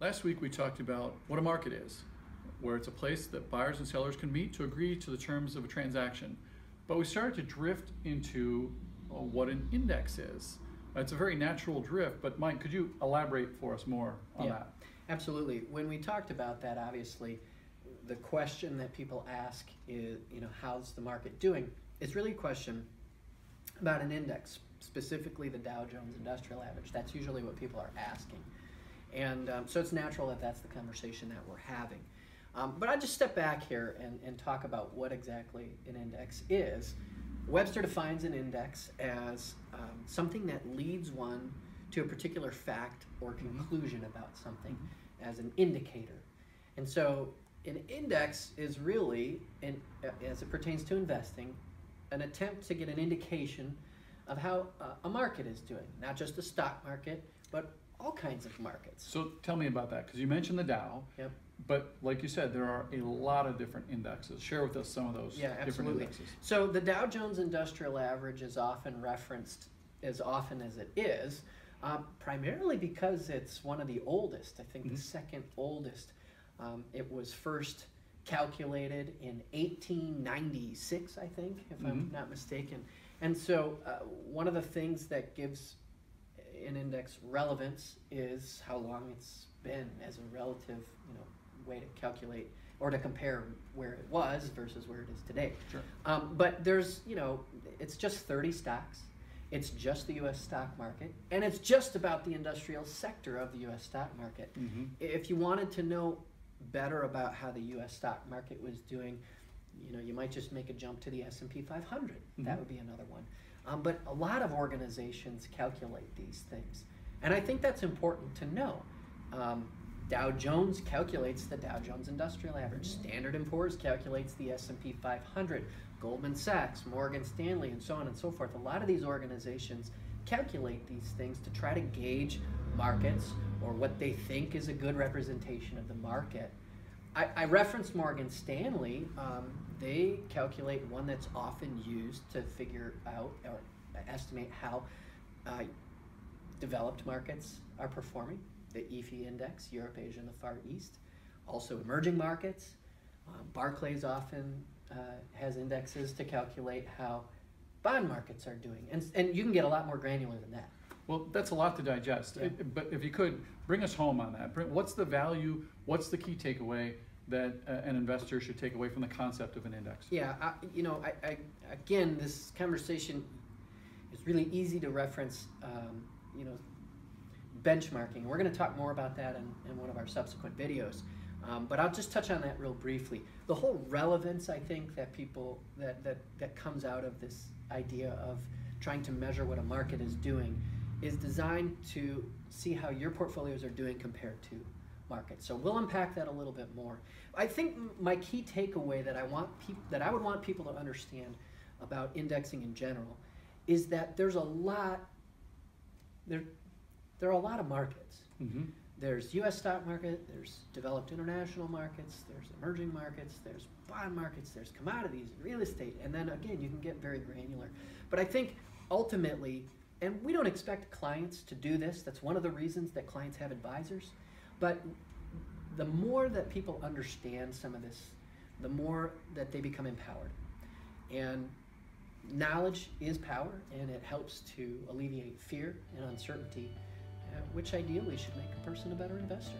Last week we talked about what a market is, where it's a place that buyers and sellers can meet to agree to the terms of a transaction. But we started to drift into what an index is. It's a very natural drift, but Mike, could you elaborate for us more on that? Absolutely. When we talked about that, obviously, the question that people ask is, you know, how's the market doing? It's really a question about an index, specifically the Dow Jones Industrial Average. That's usually what people are asking. And so it's natural that that's the conversation that we're having. But I just step back here and talk about what exactly an index is. Webster defines an index as something that leads one to a particular fact or conclusion about something, as an indicator. And so an index is really, as it pertains to investing, an attempt to get an indication of how a market is doing, not just the stock market, but all kinds of markets. So tell me about that, because you mentioned the Dow. Yep. But like you said, there are a lot of different indexes. Share with us some of those different indexes. So the Dow Jones Industrial Average is often referenced as often as it is, primarily because it's one of the oldest. I think the second oldest. It was first calculated in 1896, I think, if I'm not mistaken. And so one of the things that gives an index relevance is how long it's been as a relative, you know, way to calculate or to compare where it was versus where it is today. Sure. But there's, you know, it's just 30 stocks. It's just the U.S. stock market, and it's just about the industrial sector of the U.S. stock market. If you wanted to know better about how the U.S. stock market was doing, you know, you might just make a jump to the S&P 500. That would be another one. But a lot of organizations calculate these things, and I think that's important to know. Dow Jones calculates the Dow Jones Industrial Average. Standard & Poor's calculates the S&P 500. Goldman Sachs, Morgan Stanley, and so on and so forth. A lot of these organizations calculate these things to try to gauge markets or what they think is a good representation of the market. I referenced Morgan Stanley. They calculate one that's often used to figure out or estimate how developed markets are performing. The EAFE index, Europe, Asia, and the Far East. Also emerging markets. Barclays often has indexes to calculate how bond markets are doing. And you can get a lot more granular than that. Well, that's a lot to digest. Yeah. But if you could, bring us home on that. What's the value, what's the key takeaway that an investor should take away from the concept of an index? Yeah, you know, again, this conversation is really easy to reference, you know, benchmarking. We're going to talk more about that in one of our subsequent videos, but I'll just touch on that real briefly. The whole relevance, I think, that people that comes out of this idea of trying to measure what a market is doing is designed to see how your portfolios are doing compared to markets. So we'll unpack that a little bit more. I think my key takeaway that I would want people to understand about indexing in general is that there's a lot there are a lot of markets. There's U.S. stock market, there's developed international markets, there's emerging markets, there's bond markets, there's commodities, real estate, and then again, you can get very granular. But I think ultimately, and we don't expect clients to do this, that's one of the reasons that clients have advisors, but the more that people understand some of this, the more that they become empowered. And knowledge is power, and it helps to alleviate fear and uncertainty, which ideally should make a person a better investor.